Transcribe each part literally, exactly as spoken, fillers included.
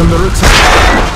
is under attack.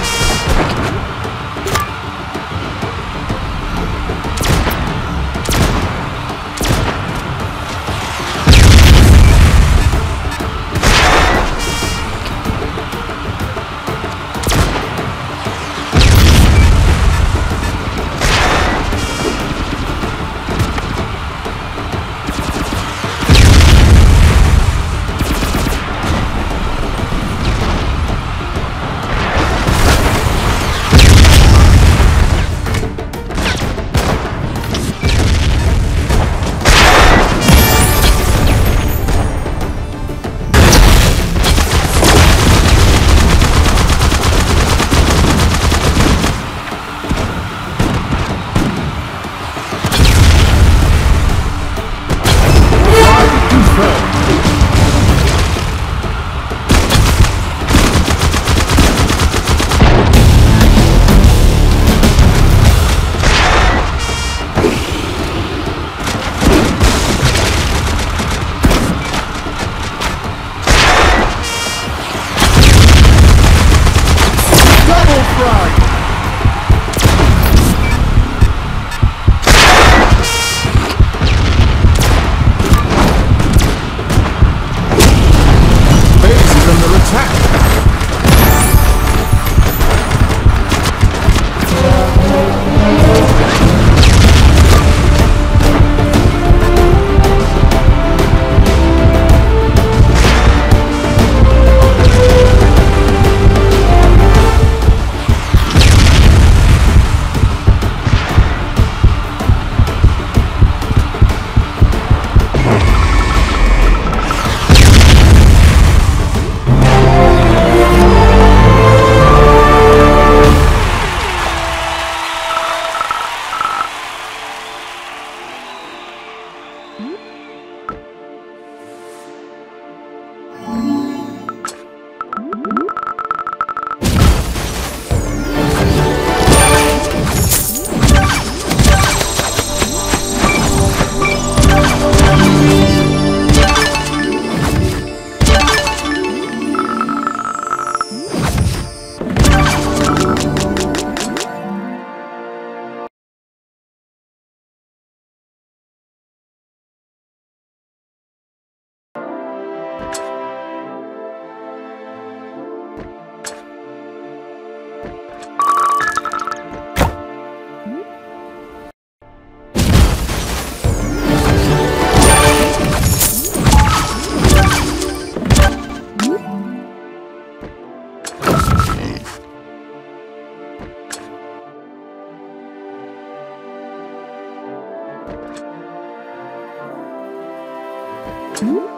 Mm-hmm.